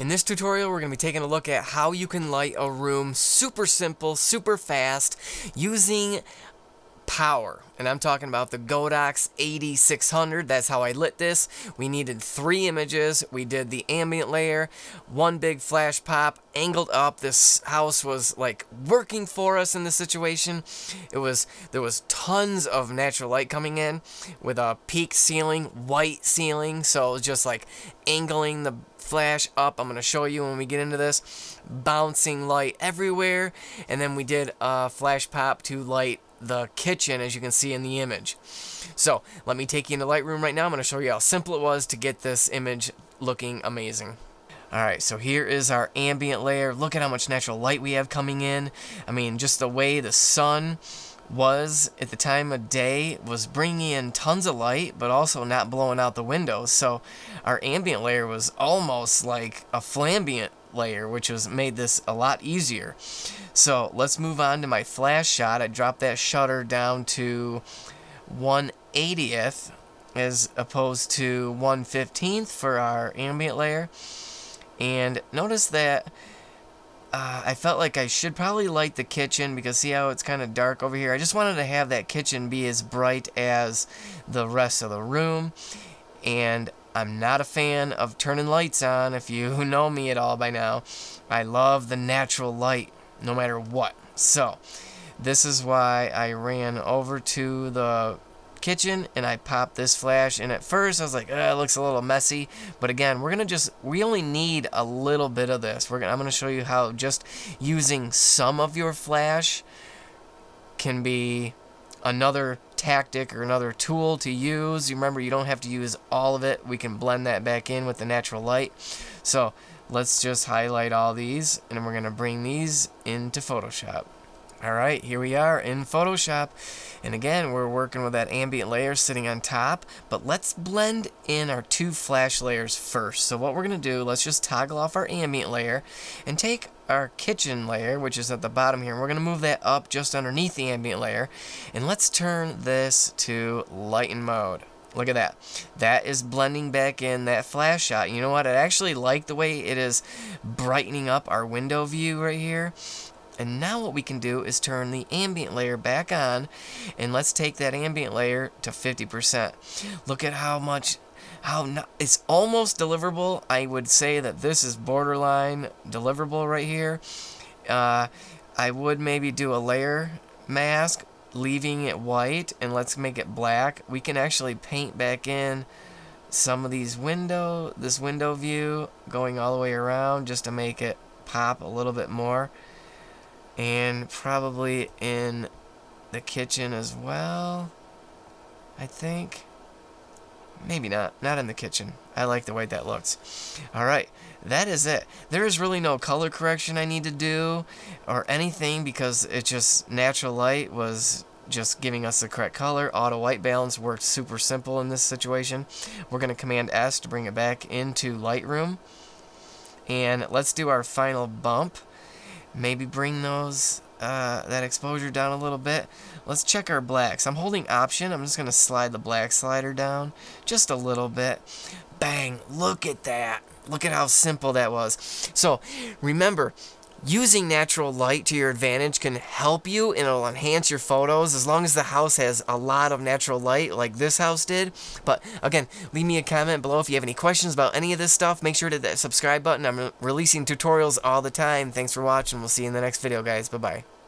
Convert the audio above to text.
In this tutorial, we're going to be taking a look at how you can light a room super simple, super fast, using power. And I'm talking about the Godox 8600. That's how I lit this. We needed 3 images. We did the ambient layer, 1 big flash pop, angled up. This house was like working for us in this situation. There was tons of natural light coming in with a peak ceiling, white ceiling. So just like angling the flash up. I'm going to show you when we get into this. Bouncing light everywhere. And then we did a flash pop to light the kitchen, as you can see in the image. So let me take you into Lightroom right now. I'm going to show you how simple it was to get this image looking amazing. Alright, so here is our ambient layer. Look at how much natural light we have coming in. I mean, just the way the sun was at the time of day was bringing in tons of light, but also not blowing out the windows. So our ambient layer was almost like a flambient layer, which has made this a lot easier. So let's move on to my flash shot. I dropped that shutter down to 1/80th as opposed to 1/15th for our ambient layer, and notice that I felt like I should probably light the kitchen, because see how it's kind of dark over here. I just wanted to have that kitchen be as bright as the rest of the room, and I'm not a fan of turning lights on, if you know me at all by now. I love the natural light, no matter what. So, this is why I ran over to the kitchen and I popped this flash. And at first, I was like, it looks a little messy. But again, we only need a little bit of this. I'm going to show you how just using some of your flash can be another tactic or another tool to use. You remember, you don't have to use all of it. We can blend that back in with the natural light. So let's just highlight all these, and we're going to bring these into Photoshop. Alright, here we are in Photoshop, and again we're working with that ambient layer sitting on top, but let's blend in our 2 flash layers first. So what we're going to do, let's just toggle off our ambient layer and take our kitchen layer, which is at the bottom here, and we're going to move that up just underneath the ambient layer, and let's turn this to lighten mode. Look at that. That is blending back in that flash shot. You know what, I actually like the way it is brightening up our window view right here. And now what we can do is turn the ambient layer back on, and let's take that ambient layer to 50%. Look at how much, it's almost deliverable. I would say that this is borderline deliverable right here. I would maybe do a layer mask, leaving it white, and let's make it black. We can actually paint back in some of these window view, going all the way around just to make it pop a little bit more. And probably in the kitchen as well, I think. Maybe not in the kitchen. I like the way that looks. Alright, that is it. There is really no color correction I need to do or anything, because it just, natural light was just giving us the correct color. Auto white balance worked super simple in this situation. We're going to Command S to bring it back into Lightroom. And let's do our final bump. Maybe bring those that exposure down a little bit. Let's check our blacks. I'm holding option. I'm just going to slide the black slider down just a little bit. Bang! Look at that. Look at how simple that was. So remember, using natural light to your advantage can help you, and it'll enhance your photos as long as the house has a lot of natural light like this house did. But again, leave me a comment below if you have any questions about any of this stuff. Make sure to hit that subscribe button. I'm releasing tutorials all the time. Thanks for watching. We'll see you in the next video, guys. Bye-bye.